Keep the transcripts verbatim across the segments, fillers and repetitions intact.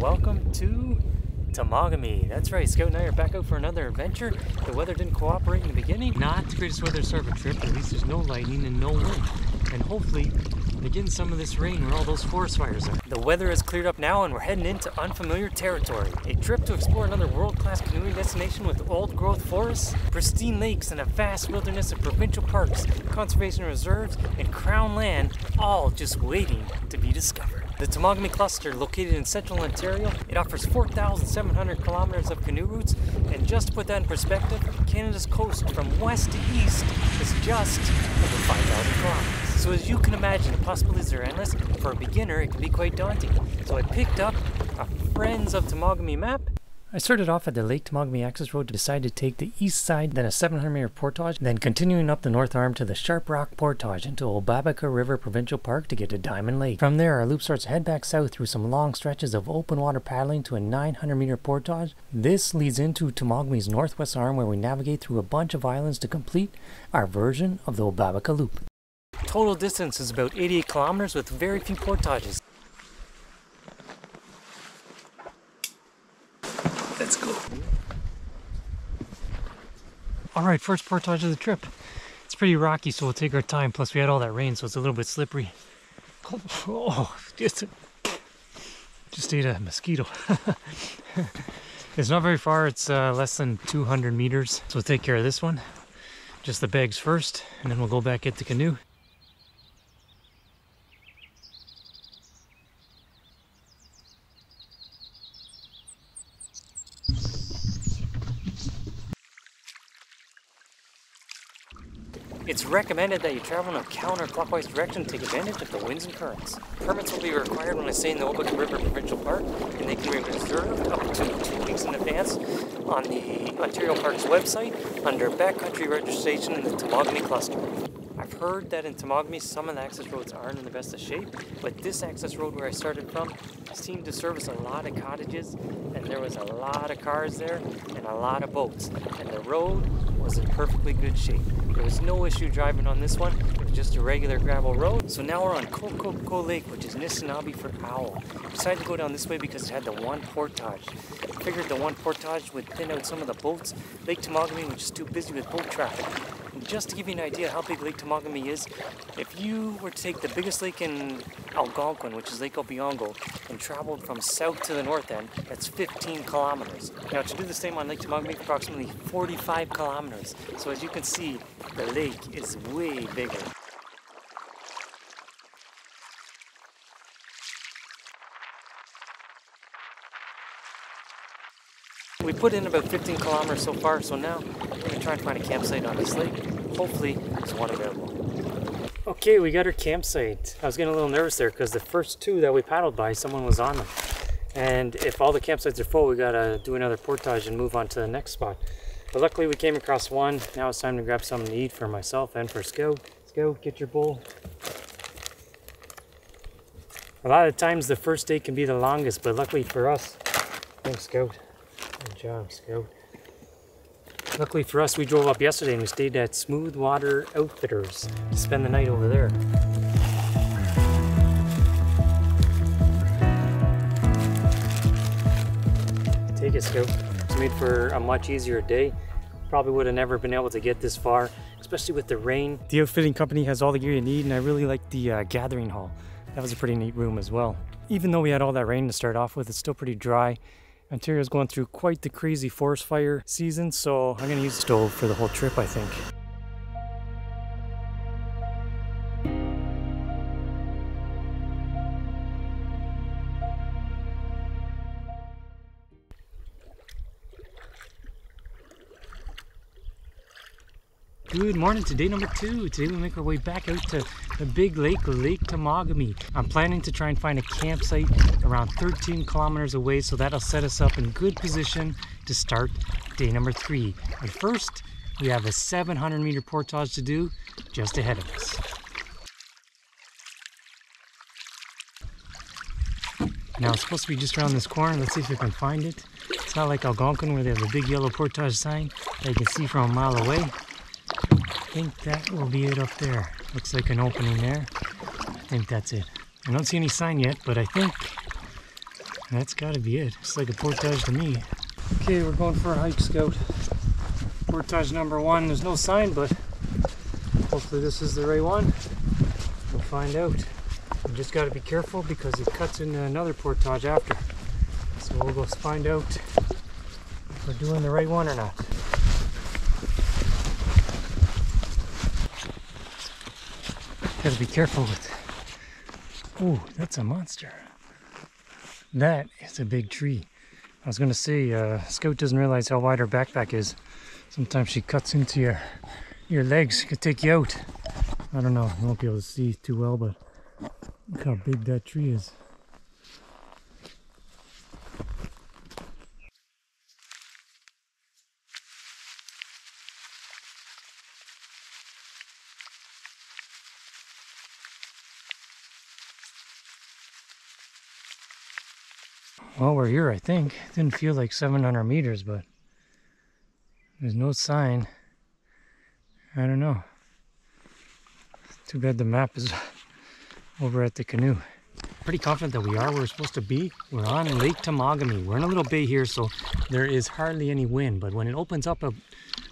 welcome to Temagami. That's right, Scout and I are back out for another adventure. The weather didn't cooperate in the beginning. Not the greatest weather to start a trip, at least there's no lightning and no wind. And hopefully, we're getting some of this rain where all those forest fires are. The weather has cleared up now and we're heading into unfamiliar territory. A trip to explore another world-class canoeing destination with old-growth forests, pristine lakes, and a vast wilderness of provincial parks, conservation reserves, and crown land, all just waiting to be discovered. The Temagami Cluster, located in central Ontario, it offers four thousand seven hundred kilometers of canoe routes, and just to put that in perspective, Canada's coast from west to east is just over five thousand kilometers. So as you can imagine, the possibilities are endless. For a beginner, it can be quite daunting. So I picked up a Friends of Temagami map. I started off at the Lake Temagami Access Road to decide to take the east side, then a seven hundred meter portage, then continuing up the north arm to the Sharp Rock Portage into Obabika River Provincial Park to get to Diamond Lake. From there, our loop starts to head back south through some long stretches of open water paddling to a nine hundred meter portage. This leads into Temagami's northwest arm where we navigate through a bunch of islands to complete our version of the Obabika Loop. Total distance is about eighty-eight kilometers with very few portages. Let's go. Alright, first portage of the trip. It's pretty rocky, so we'll take our time. Plus we had all that rain, so it's a little bit slippery. Oh, just, just ate a mosquito. It's not very far, it's uh, less than two hundred meters. So we'll take care of this one. Just the bags first, and then we'll go back at the canoe. It's recommended that you travel in a counterclockwise direction to take advantage of the winds and currents. Permits will be required when assaying the Obabika River Provincial Park, and they can be reserved up to two weeks in advance on the Ontario Parks website under Backcountry Registration in the Temagami Cluster. I've heard that in Temagami some of the access roads aren't in the best of shape, but this access road where I started from seemed to service a lot of cottages, and there was a lot of cars there and a lot of boats, and the road was in perfectly good shape. There was no issue driving on this one, it was just a regular gravel road. So now we're on Kokoko Lake, which is Nissanabe for owl. I decided to go down this way because it had the one portage. I figured the one portage would thin out some of the boats. Lake Temagami was just too busy with boat traffic. And just to give you an idea how big Lake Temagami is, if you were to take the biggest lake in Algonquin, which is Lake Obiongo, and traveled from south to the north end, that's fifteen kilometers. Now to do the same on Lake Temagami, approximately forty-five kilometers. So as you can see, the lake is way bigger. We put in about fifteen kilometers so far, so now we're going to try and find a campsite on this lake. Hopefully there's one available. Okay, we got our campsite. I was getting a little nervous there because the first two that we paddled by, someone was on them. And if all the campsites are full, we got to do another portage and move on to the next spot. But luckily we came across one. Now it's time to grab something to eat for myself and for Scout. Scout, get your bowl. A lot of times the first day can be the longest, but luckily for us, thanks Scout. Good job, Scout. Luckily for us, we drove up yesterday and we stayed at Smoothwater Outfitters to spend the night over there. Take it, Scout. It's made for a much easier day. Probably would have never been able to get this far, especially with the rain. The outfitting company has all the gear you need, and I really like the uh, gathering hall. That was a pretty neat room as well. Even though we had all that rain to start off with, it's still pretty dry. Ontario's going through quite the crazy forest fire season, so I'm gonna use the stove for the whole trip, I think. Good morning to day number two. Today we make our way back out to the big lake, Lake Temagami. I'm planning to try and find a campsite around thirteen kilometers away, so that'll set us up in good position to start day number three. But first, we have a seven hundred meter portage to do just ahead of us. Now it's supposed to be just around this corner. Let's see if we can find it. It's not like Algonquin where they have a big yellow portage sign that you can see from a mile away. I think that will be it up there. Looks like an opening there. I think that's it. I don't see any sign yet, but I think that's got to be it. Looks like a portage to me. Okay, we're going for a hike, Scout. Portage number one. There's no sign, but hopefully this is the right one. We'll find out. We just got to be careful because it cuts into another portage after. So we'll go find out if we're doing the right one or not. Gotta be careful with. Oh, that's a monster. That is a big tree. I was gonna say, uh, Scout doesn't realize how wide her backpack is. Sometimes she cuts into your your legs. She could take you out. I don't know. I won't be able to see too well, but look how big that tree is. Well, we're here, I think. It didn't feel like seven hundred meters, but there's no sign. I don't know. Too bad the map is over at the canoe. Pretty confident that we are where we're supposed to be. We're on Lake Temagami. We're in a little bay here, so there is hardly any wind, but when it opens up up,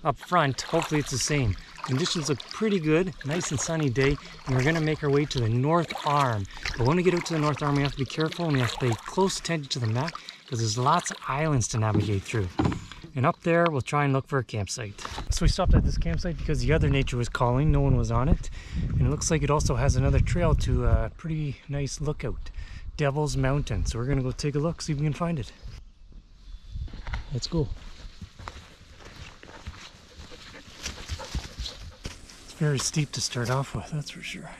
up front, hopefully it's the same. Conditions look pretty good, nice and sunny day, and we're going to make our way to the North Arm. But when we get out to the North Arm, we have to be careful and we have to pay close attention to the map because there's lots of islands to navigate through. And up there, we'll try and look for a campsite. So we stopped at this campsite because the other nature was calling, no one was on it. And it looks like it also has another trail to a pretty nice lookout, Devil's Mountain. So we're going to go take a look, see if we can find it. Let's go. Very steep to start off with, that's for sure.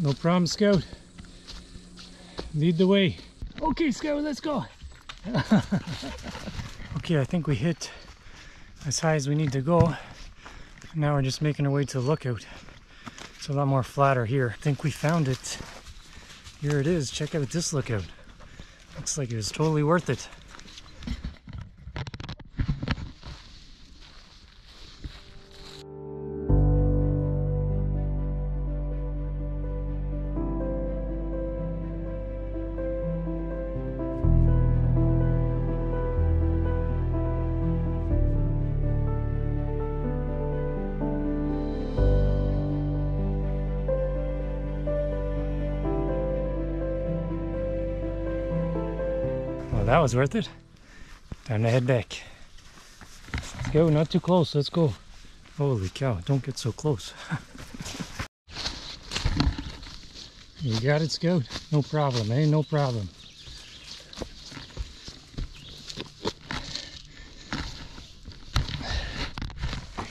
No problem, Scout. Lead the way. Okay, Scout, let's go. Okay, I think we hit as high as we need to go. Now we're just making our way to the lookout. It's a lot more flatter here. I think we found it. Here it is. Check out this lookout. Looks like it was totally worth it. That was worth it. Time to head back. Let's go, not too close, let's go. Holy cow, don't get so close. You got it, Scout? No problem, eh? No problem.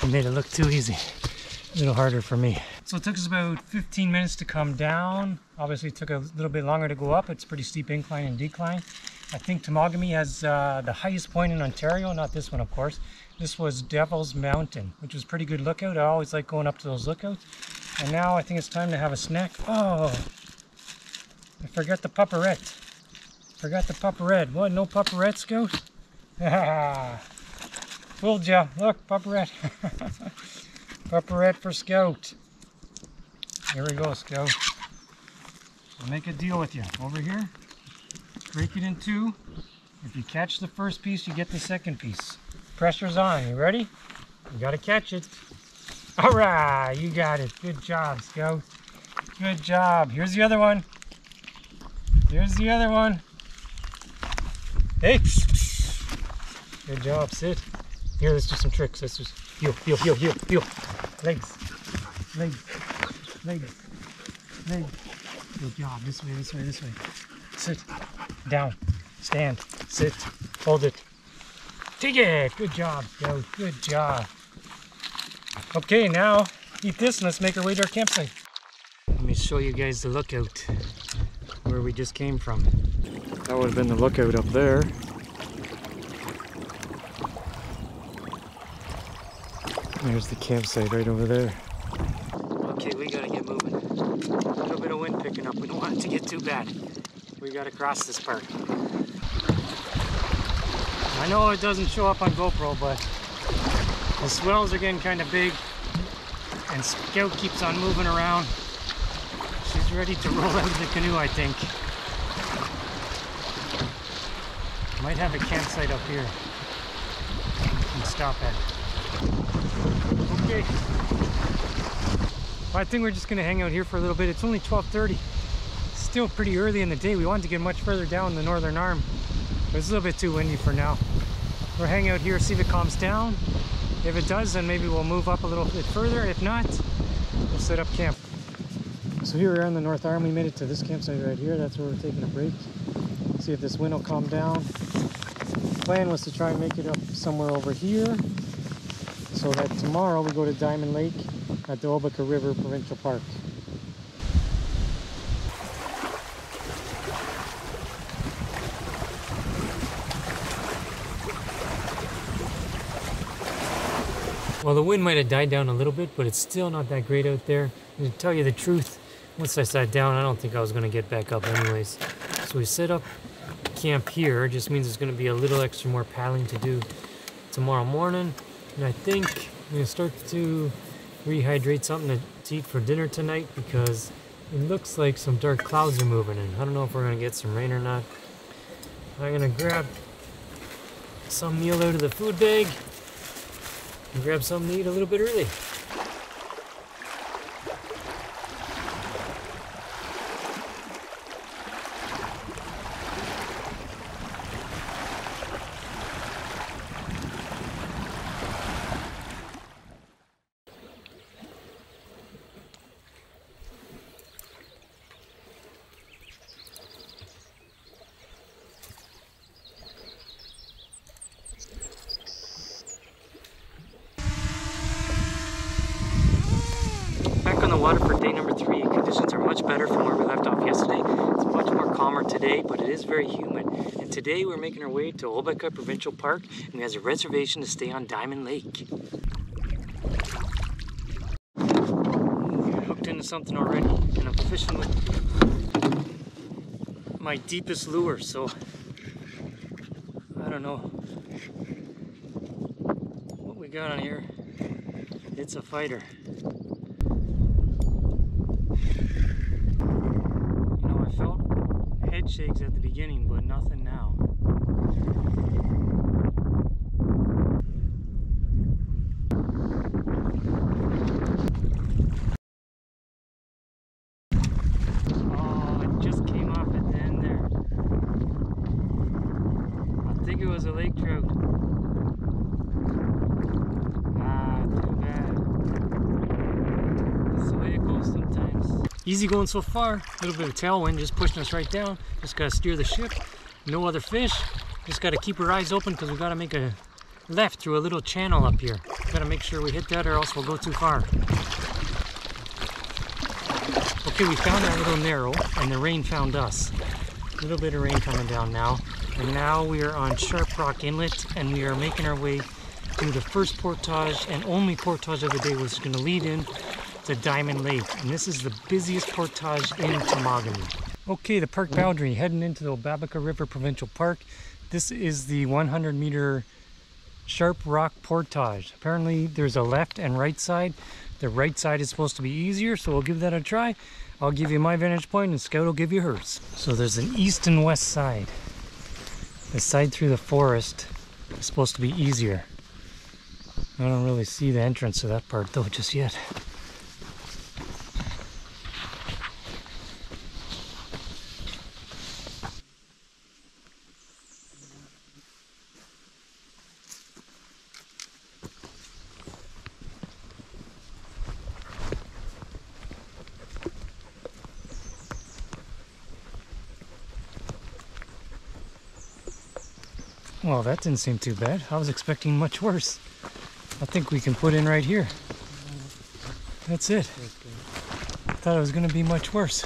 You made it look too easy. A little harder for me. So it took us about fifteen minutes to come down. Obviously it took a little bit longer to go up. It's pretty steep incline and decline. I think Temagami has uh, the highest point in Ontario, not this one of course. This was Devil's Mountain, which was a pretty good lookout. I always like going up to those lookouts. And now I think it's time to have a snack. Oh, I forgot the pupperette. Forgot the pupperette. What, no pupperette, Scout? Fooled ya. Look, pupperette. Pupperette for Scout. Here we go, Scout. I'll make a deal with you. Over here. Break it in two. If you catch the first piece, you get the second piece. Pressure's on. You ready? You gotta catch it. All right, you got it. Good job, Scout. Good job. Here's the other one. Here's the other one. Hey. Good job, Sid. Here, let's do some tricks. Let's just heel, heel, heel, heel, heel. Legs, legs, legs, legs. Good job. This way, this way, this way. Sit. Down, stand, sit, hold it. Take it! Good job, Scout. Good job. Okay, now eat this and let's make our way to our campsite. Let me show you guys the lookout where we just came from. That would have been the lookout up there. There's the campsite right over there. Okay, we gotta get moving. A little bit of wind picking up. We don't want it to get too bad. We gotta cross this park. I know it doesn't show up on GoPro, but the swells are getting kind of big and Scout keeps on moving around. ready to roll out of the canoe, I think. Might have a campsite up here we can stop at. Okay. Well, I think we're just gonna hang out here for a little bit. It's only twelve thirty. Still pretty early in the day. We wanted to get much further down the northern arm, but it's a little bit too windy for now. We'll hang out here, see if it calms down. If it does, then maybe we'll move up a little bit further. If not, we'll set up camp. So here we are in the north arm. We made it to this campsite right here. That's where we're taking a break. See if this wind will calm down. The plan was to try and make it up somewhere over here, so that tomorrow we go to Diamond Lake at the Obabika River Provincial Park. Well, the wind might have died down a little bit, but it's still not that great out there. And to tell you the truth, once I sat down, I don't think I was going to get back up anyways. So we set up camp here. It just means there's going to be a little extra more paddling to do tomorrow morning. And I think I'm going to start to rehydrate something to eat for dinner tonight, because it looks like some dark clouds are moving in. I don't know if we're going to get some rain or not. I'm going to grab some meal out of the food bag and grab something to eat a little bit early. Water for day number three. Conditions are much better from where we left off yesterday. It's much more calmer today, but it is very humid. And today we're making our way to Obabika Provincial Park, and we have a reservation to stay on Diamond Lake. Ooh, I hooked into something already, and I'm fishing with my deepest lure, so I don't know what we got on here. It's a fighter. Head shakes at the beginning, but nothing now. Oh, it just came off at the end there. I think it was a lake trout. Ah, too bad. That's the way it goes sometimes. Easy going so far, a little bit of tailwind just pushing us right down. Just gotta steer the ship, no other fish. Just gotta keep our eyes open, because we gotta make a left through a little channel up here. Gotta make sure we hit that, or else we'll go too far. Okay, we found that little narrow, and the rain found us. A little bit of rain coming down now. And now we are on Sharp Rock Inlet, and we are making our way through the first portage and only portage of the day, which is gonna lead in to Diamond Lake, and this is the busiest portage in Temagami. Okay, the park boundary, heading into the Obabika River Provincial Park. This is the one hundred meter Sharp Rock Portage. Apparently there's a left and right side. The right side is supposed to be easier, so we'll give that a try. I'll give you my vantage point and Scout will give you hers. So there's an east and west side. The side through the forest is supposed to be easier. I don't really see the entrance to that part though just yet. Well, that didn't seem too bad. I was expecting much worse. I think we can put in right here. That's it. I thought it was going to be much worse.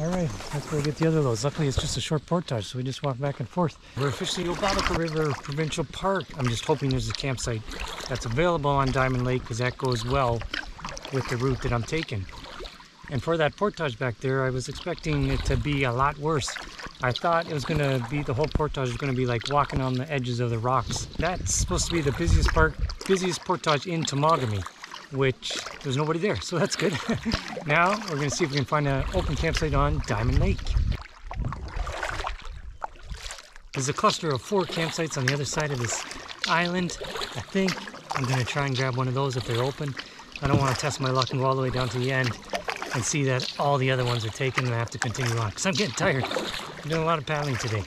Alright, let's go get the other loads. Luckily it's just a short portage, so we just walk back and forth. We're officially Obabika River Provincial Park. I'm just hoping there's a campsite that's available on Diamond Lake, because that goes well with the route that I'm taking. And for that portage back there, I was expecting it to be a lot worse. I thought it was going to be, the whole portage was going to be like walking on the edges of the rocks. That's supposed to be the busiest park, busiest portage in Temagami. which there's nobody there, so that's good. Now we're going to see if we can find an open campsite on Diamond Lake. There's a cluster of four campsites on the other side of this island. I think I'm going to try and grab one of those if they're open. I don't want to test my luck and go all the way down to the end and see that all the other ones are taken and I have to continue on, because I'm getting tired. I'm doing a lot of paddling today.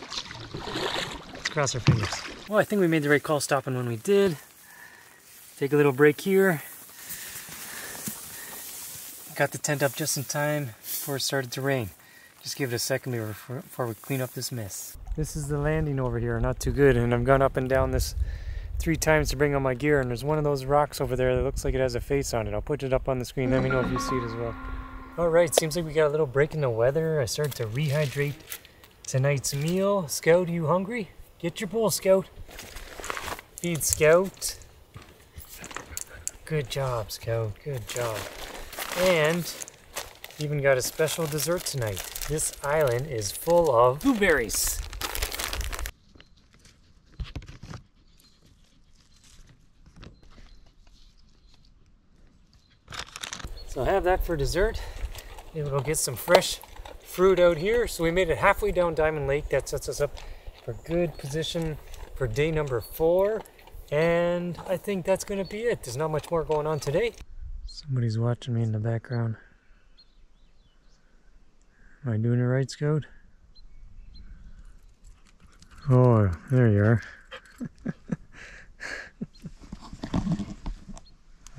Let's cross our fingers. Well, I think we made the right call stopping when we did. Take a little break here. Got the tent up just in time before it started to rain. Just give it a second before we clean up this mess. This is the landing over here, not too good, and I've gone up and down this three times to bring on my gear, and there's one of those rocks over there that looks like it has a face on it. I'll put it up on the screen, let me know if you see it as well. Alright, seems like we got a little break in the weather. I started to rehydrate tonight's meal. Scout, are you hungry? Get your bowl, Scout. Feed Scout. Good job, Scout, good job. And even got a special dessert tonight. This island is full of blueberries. So I'll have that for dessert. Maybe we'll get some fresh fruit out here. So we made it halfway down Diamond Lake. That sets us up for good position for day number four. And I think that's gonna be it. There's not much more going on today. Somebody's watching me in the background. Am I doing it right, Scout? Oh, there you are.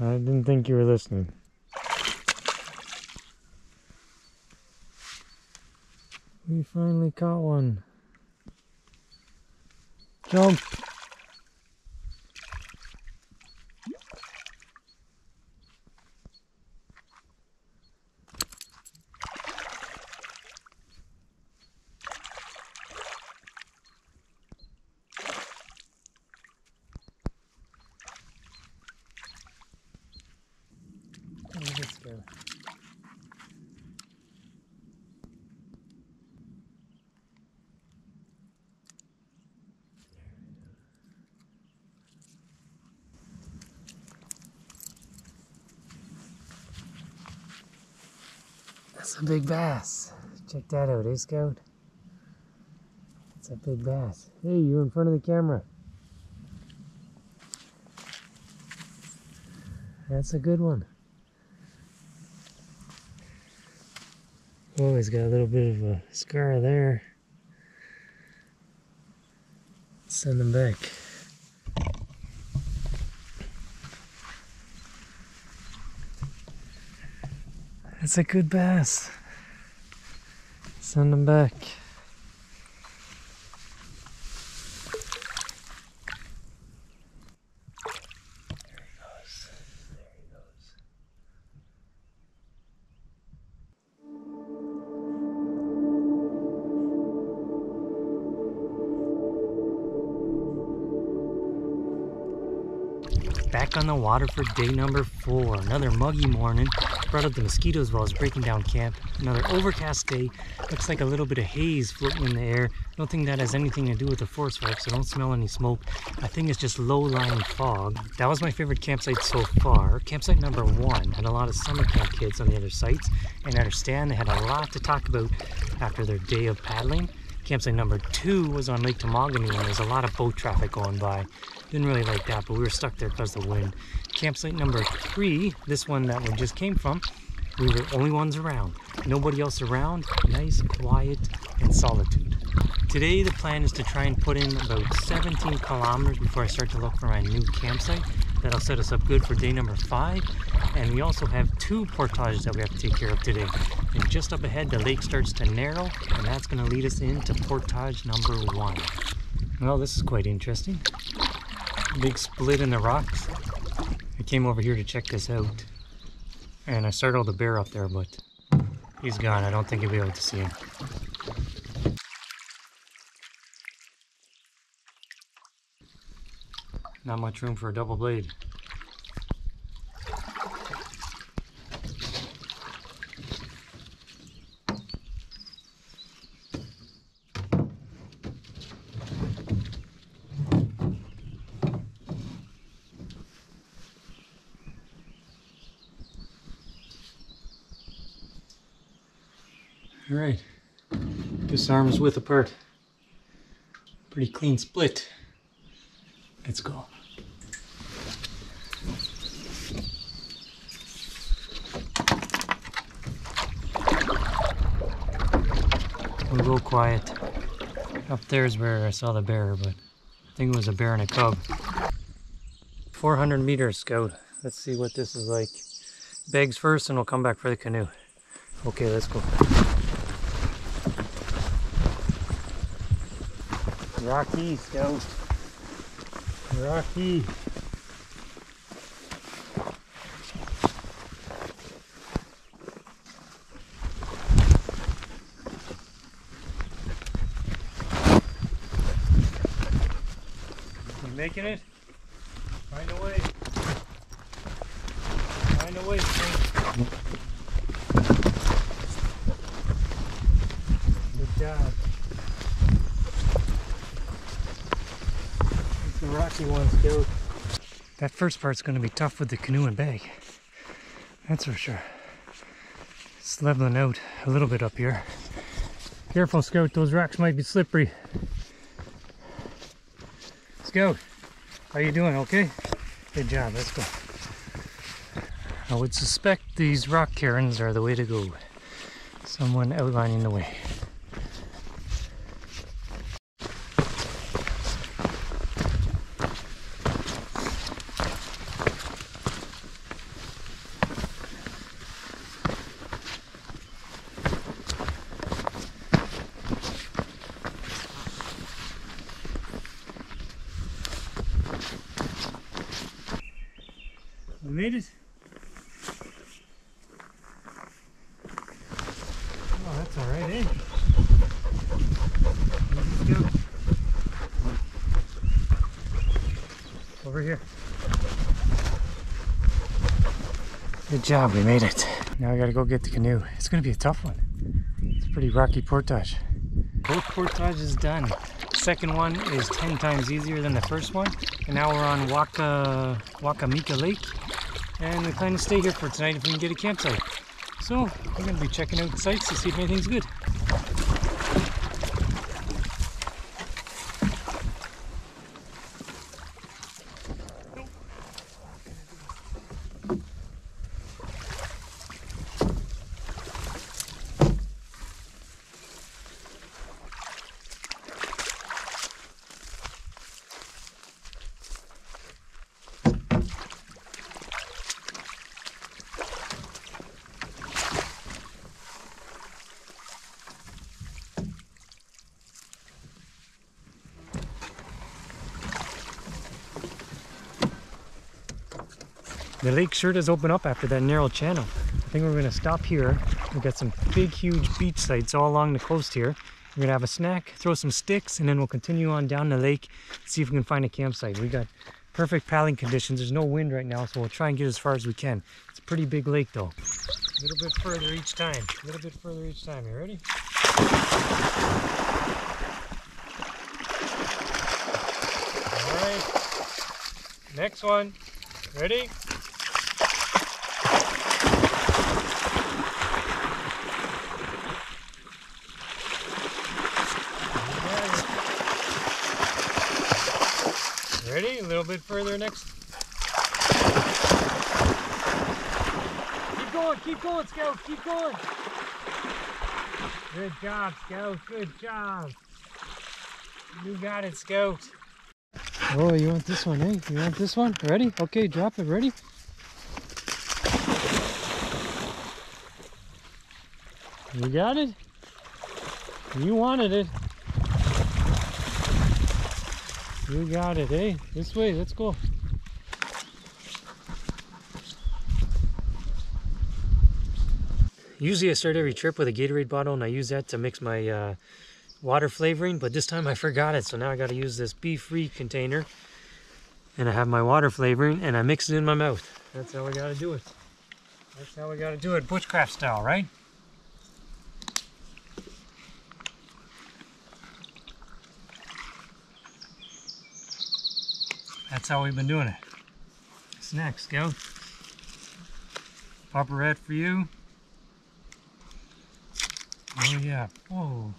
I didn't think you were listening. We finally caught one. Jump! That's a big bass. Check that out, eh, Scout? That's a big bass. Hey, you're in front of the camera. That's a good one. Oh, he's got a little bit of a scar there. Send him back. That's a good bass. Send him back. Back on the water for day number four. Another muggy morning. Brought up the mosquitoes while I was breaking down camp. Another overcast day. Looks like a little bit of haze floating in the air. Don't think that has anything to do with the forest fire, so I don't smell any smoke. I think it's just low-lying fog. That was my favorite campsite so far. Campsite number one had a lot of summer camp kids on the other sites, and I understand they had a lot to talk about after their day of paddling. Campsite number two was on Lake Temagami, and there's a lot of boat traffic going by. Didn't really like that, but we were stuck there because of the wind. Campsite number three, this one that we just came from, we were the only ones around. Nobody else around, nice, quiet, and solitude. Today the plan is to try and put in about seventeen kilometers before I start to look for my new campsite. That'll set us up good for day number five. And we also have two portages that we have to take care of today. And just up ahead, the lake starts to narrow, and that's gonna lead us into portage number one. Well, this is quite interesting. Big split in the rocks. I came over here to check this out. And I startled the bear up there, but he's gone. I don't think you'll be able to see him. Not much room for a double blade. All right, this arm's width apart. Pretty clean split. Let's go. We'll go quiet. Up there's where I saw the bear, but I think it was a bear and a cub. four hundred meters scout. Let's see what this is like. Bags first and we'll come back for the canoe. Okay, let's go. Rocky scout. Rocky. Making it? Find a way. Find a way, Frank. Good job. It's the rocky ones, dude. That first part's going to be tough with the canoe and bag. That's for sure. It's leveling out a little bit up here. Careful, Scout. Those rocks might be slippery. Scout. How you doing? Okay? Good job, let's go. I would suspect these rock cairns are the way to go. Someone outlining the way. We made it. Oh, that's all right, eh? Let's go. Over here. Good job, we made it. Now I gotta go get the canoe. It's gonna be a tough one. It's a pretty rocky portage. Both portages done. The second one is ten times easier than the first one. And now we're on Waka Wakamika Lake. And we plan to stay here for tonight if we can get a campsite. So we're going to be checking out the sites to see if anything's good. The lake sure does open up after that narrow channel. I think we're going to stop here. We've got some big, huge beach sites all along the coast here. We're going to have a snack, throw some sticks, and then we'll continue on down the lake, see if we can find a campsite. We got perfect paddling conditions. There's no wind right now, so we'll try and get as far as we can. It's a pretty big lake, though. A little bit further each time. A little bit further each time. You ready? All right. Next one. Ready? Ready? A little bit further next. Keep going, keep going, Scout, keep going. Good job, Scout, good job. You got it, Scout. Oh, you want this one, eh? You want this one? Ready? Okay, drop it, ready? You got it? You wanted it. You got it, eh? This way, let's go. Usually I start every trip with a Gatorade bottle and I use that to mix my uh, water flavoring, but this time I forgot it, so now I gotta use this B-free container and I have my water flavoring and I mix it in my mouth. That's how we gotta do it. That's how we gotta do it, bushcraft style, right? That's how we've been doing it. Snacks, Scout. Popperette for you. Oh yeah. Whoa.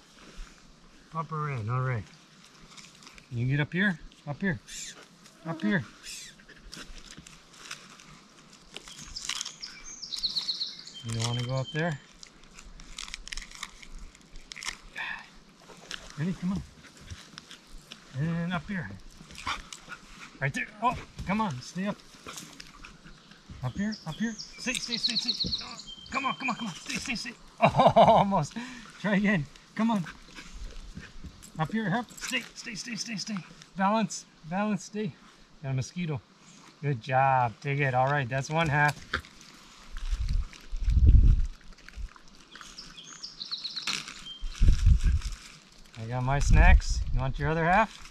Upper end, all right. Can you get up here? Up here. Up here. You don't want to go up there? Ready? Come on. And up here. Right there. Oh, come on. Stay up. Up here. Up here. Stay, stay, stay, stay. Oh, come on, come on, come on. Stay, stay, stay. Oh, almost. Try again. Come on. Up here. Up. Stay, stay, stay, stay, stay. Balance. Balance. Stay. Got a mosquito. Good job. Take it. All right. That's one half. I got my snacks. You want your other half?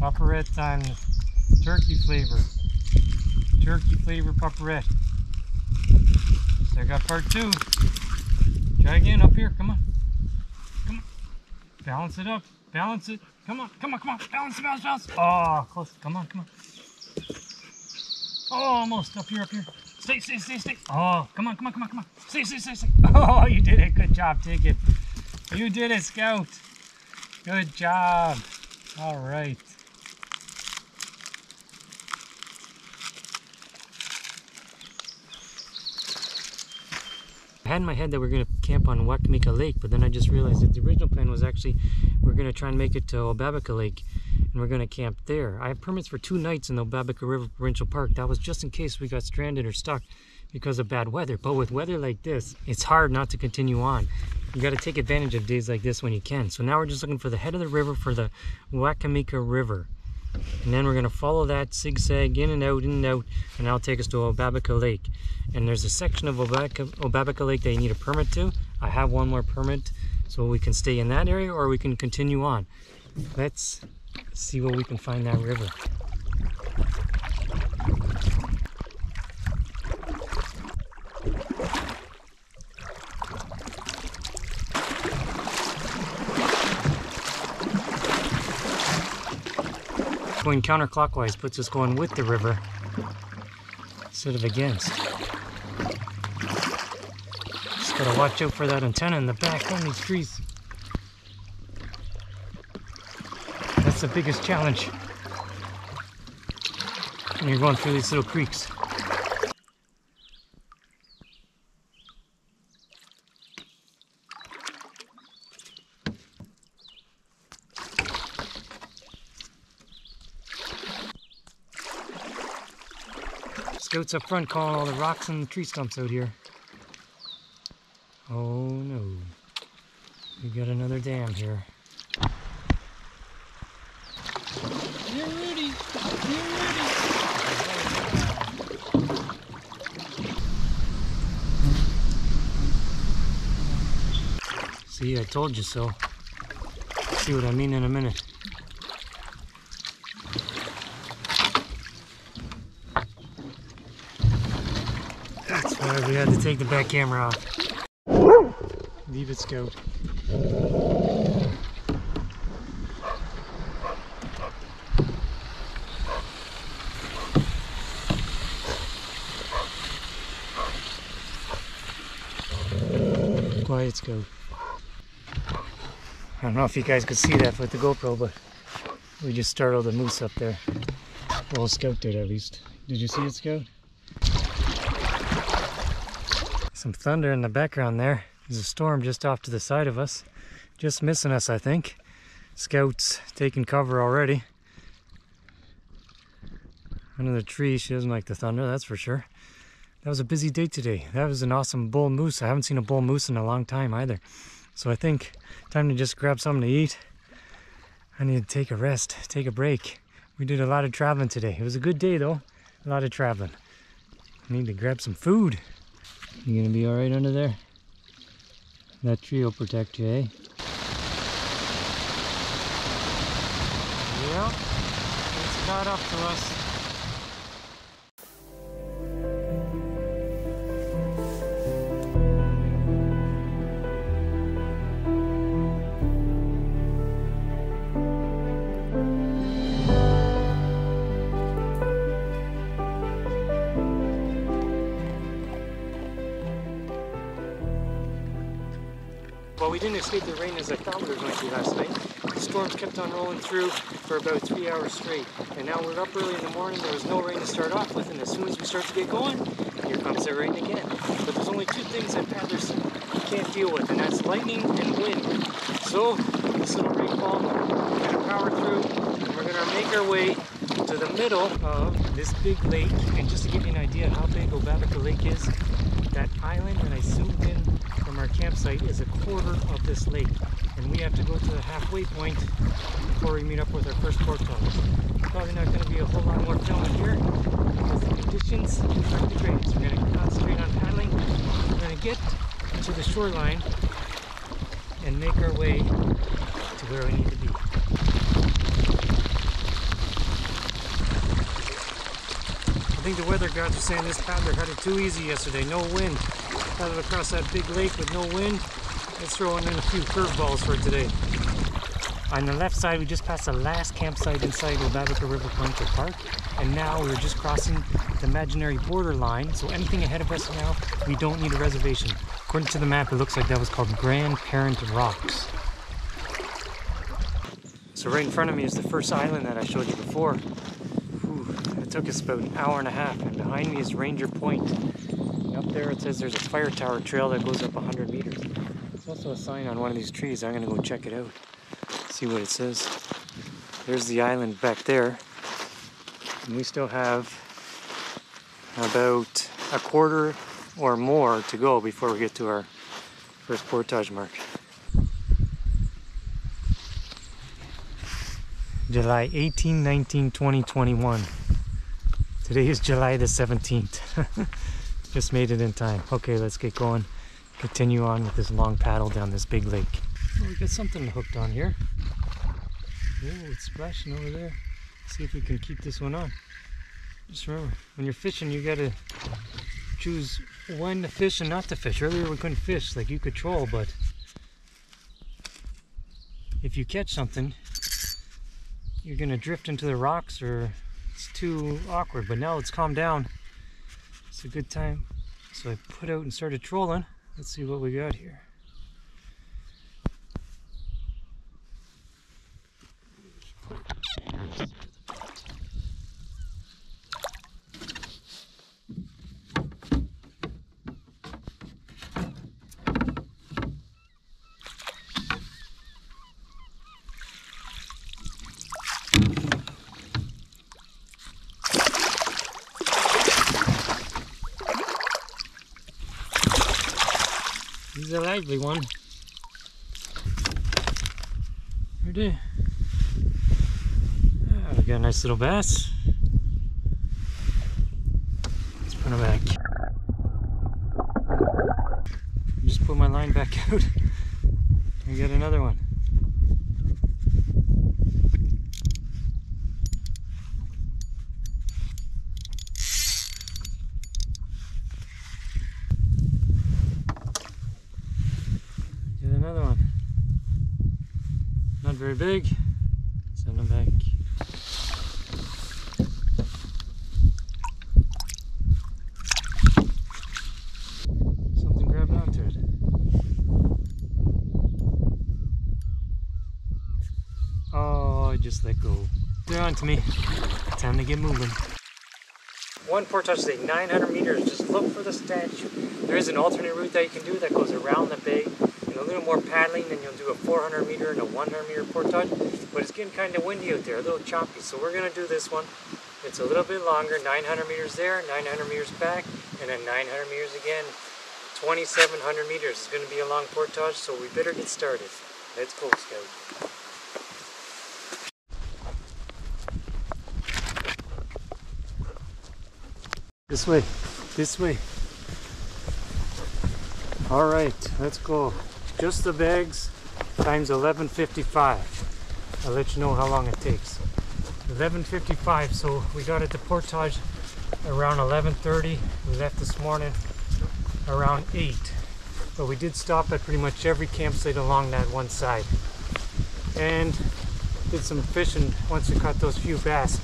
Pupperette time, turkey flavor. Turkey flavor pupperette. So I got part two. Try again up here. Come on. Come on. Balance it up. Balance it. Come on. Come on. Come on. Balance it. Balance, balance. Oh, close. Come on. Come on. Oh, almost. Up here. Up here. Stay, stay, stay, stay. Oh, come on, come on, come on, come on. Stay, stay, stay, stay. Oh, you did it. Good job. Take it. You did it, Scout. Good job. All right. I had in my head that we were going to camp on Wakamika Lake, but then I just realized that the original plan was actually we we're going to try and make it to Obabika Lake, and we're going to camp there. I have permits for two nights in the Obabika River Provincial Park. That was just in case we got stranded or stuck because of bad weather. But with weather like this, it's hard not to continue on. You got to take advantage of days like this when you can. So now we're just looking for the head of the river for the Wakamika River. And then we're going to follow that zigzag in and out, in and out, and that'll take us to Obabika Lake. And there's a section of Obabika, Obabika Lake that you need a permit to. I have one more permit, so we can stay in that area or we can continue on. Let's see what we can find that river. Going counterclockwise puts us going with the river instead of against. Just gotta watch out for that antenna in the back on these trees. That's the biggest challenge when you're going through these little creeks. Scouts up front calling all the rocks and the tree stumps out here. Oh no. We got another dam here. You're ready. You're ready. See, I told you so. See what I mean in a minute. We had to take the back camera off. Leave it, Scout. Quiet, Scout. I don't know if you guys could see that with the GoPro, but we just startled a moose up there. Well, Scout did at least. Did you see it, Scout? Some thunder in the background there. There's a storm just off to the side of us. Just missing us, I think. Scout's taking cover already. Under the tree, she doesn't like the thunder, that's for sure. That was a busy day today. That was an awesome bull moose. I haven't seen a bull moose in a long time either. So I think time to just grab something to eat. I need to take a rest, take a break. We did a lot of traveling today. It was a good day though, a lot of traveling. I need to grab some food. You gonna be alright under there? That tree will protect you, eh? Yep, it's caught up to us. Well, we didn't escape the rain as I thought we were going to last night. The storms kept on rolling through for about three hours straight. And now we're up early in the morning, there was no rain to start off with, and as soon as we start to get going, here comes the rain again. But there's only two things that paddlers can't deal with, and that's lightning and wind. So, this little rainfall, we're going to power through, and we're going to make our way to the middle of this big lake. And just to give you an idea of how big Obabika Lake is, that island that I zoomed in from our campsite is a quarter of this lake, and we have to go to the halfway point before we meet up with our first port call. Probably not going to be a whole lot more filming here because the conditions are the greatest. We're going to concentrate on paddling. We're going to get to the shoreline and make our way to where we need to be. I think the weather gods were saying this paddler had it too easy yesterday. No wind. Paddled across that big lake with no wind. Let's throw in a few curveballs for today. On the left side, we just passed the last campsite inside Obabika River Provincial Park. And now we're just crossing the imaginary border line. So anything ahead of us now, we don't need a reservation. According to the map, it looks like that was called Grandparent Rocks. So right in front of me is the first island that I showed you before. Took us about an hour and a half, and behind me is Ranger Point. And up there it says there's a fire tower trail that goes up one hundred meters. There's also a sign on one of these trees. I'm going to go check it out, see what it says. There's the island back there, and we still have about a quarter or more to go before we get to our first portage mark. July eighteenth, nineteenth, twenty twenty-one. Today is July the seventeenth. Just made it in time. Okay, let's get going. Continue on with this long paddle down this big lake. Well, we got something hooked on here. Oh, it's splashing over there. Let's see if we can keep this one on. Just remember, when you're fishing, you gotta choose when to fish and not to fish. Earlier we couldn't fish, like you could troll, but if you catch something, you're gonna drift into the rocks or it's too awkward, but now it's calmed down. It's a good time. So I put out and started trolling. Let's see what we got here. He's a lively one. Here it is. Oh, we got a nice little bass. Let's put him back. Just put my line back out. I got another one. Very big. Send them back. Something grabbed onto it. Oh, I just let go. They're onto me. Time to get moving. One portage lake, nine hundred meters. Just look for the statue. There is an alternate route that you can do that goes around the bay. A little more paddling, then you'll do a four hundred meter and a one hundred meter portage, but it's getting kind of windy out there, a little choppy, so we're going to do this one. It's a little bit longer, nine hundred meters there, nine hundred meters back, and then nine hundred meters again. twenty-seven hundred meters is going to be a long portage, so we better get started. Let's go, Scout. This way, this way. All right, let's go. Just the bags times eleven fifty-five. I'll let you know how long it takes. eleven fifty-five, so we got at the portage around eleven thirty. We left this morning around eight. But we did stop at pretty much every campsite along that one side. And did some fishing once we caught those few bass.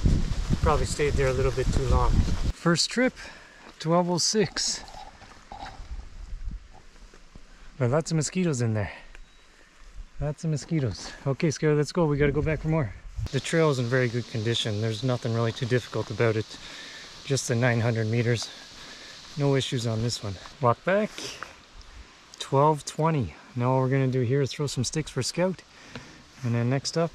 Probably stayed there a little bit too long. First trip, twelve oh six. But lots of mosquitoes in there. Lots of mosquitoes. Okay, Scully, let's go. We gotta go back for more. The trail is in very good condition. There's nothing really too difficult about it. Just the nine hundred meters. No issues on this one. Walk back. twelve twenty. Now all we're gonna do here is throw some sticks for Scout. And then next up,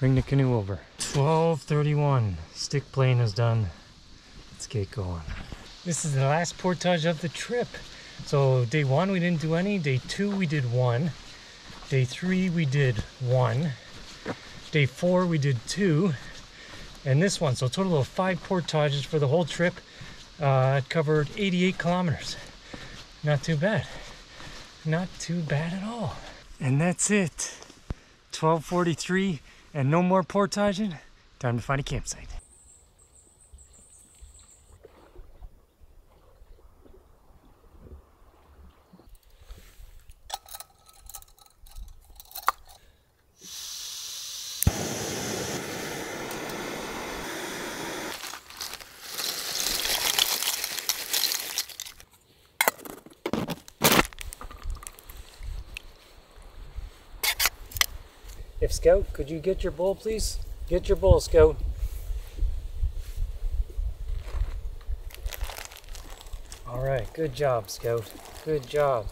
bring the canoe over. twelve thirty-one. Stick plane is done. Let's get going. This is the last portage of the trip. So day one we didn't do any. Day two we did one. Day three we did one. Day four we did two. And this one. So a total of five portages for the whole trip. Uh, it covered eighty-eight kilometers. Not too bad. Not too bad at all. And that's it. twelve forty-three and no more portaging. Time to find a campsite. If Scout, could you get your bowl, please? Get your bowl, Scout. All right, good job, Scout. Good job.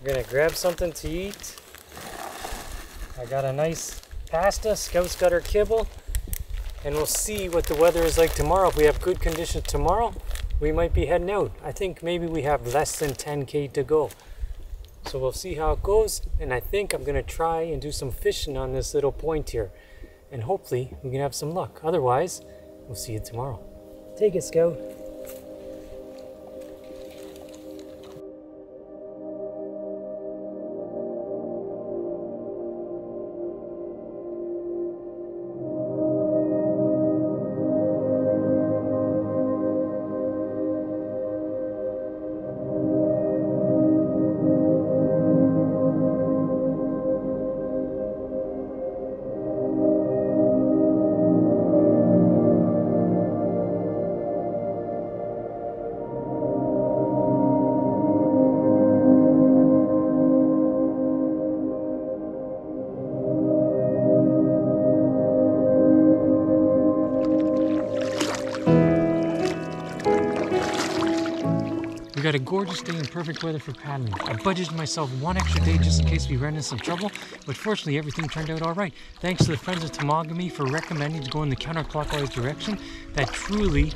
We're gonna grab something to eat. I got a nice pasta. Scout's got her kibble. And we'll see what the weather is like tomorrow. If we have good conditions tomorrow, we might be heading out. I think maybe we have less than ten K to go. So we'll see how it goes, and I think I'm going to try and do some fishing on this little point here. And hopefully we can have some luck. Otherwise, we'll see you tomorrow. Take it, Scout. We got a gorgeous day and perfect weather for paddling. I budgeted myself one extra day just in case we ran into some trouble, but fortunately everything turned out all right. Thanks to the Friends of Temagami for recommending to go in the counterclockwise direction. That truly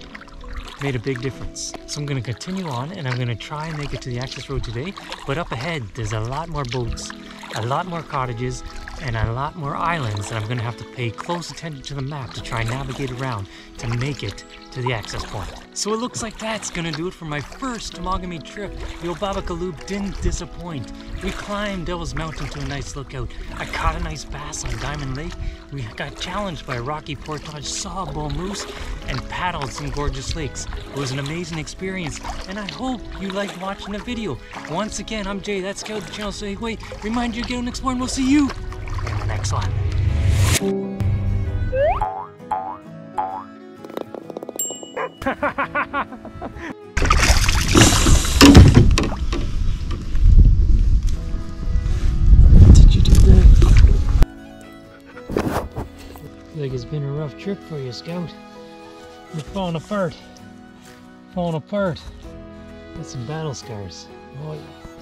made a big difference. So I'm going to continue on, and I'm going to try and make it to the access road today, but up ahead there's a lot more boats, a lot more cottages, and a lot more islands that I'm going to have to pay close attention to the map to try and navigate around to make it to the access point. So it looks like that's going to do it for my first Temagami trip. The Obabika Loop didn't disappoint. We climbed Devil's Mountain to a nice lookout. I caught a nice bass on Diamond Lake. We got challenged by a rocky portage, saw a bull moose, and paddled some gorgeous lakes. It was an amazing experience, and I hope you liked watching the video. Once again, I'm Jay, that's Scout, the channel, say wait, remind you to get on Explore, and we'll see you in the next one. Did you do that? Like it's been a rough trip for you, Scout. You're falling apart. Falling apart. Got some battle scars. Oh yeah.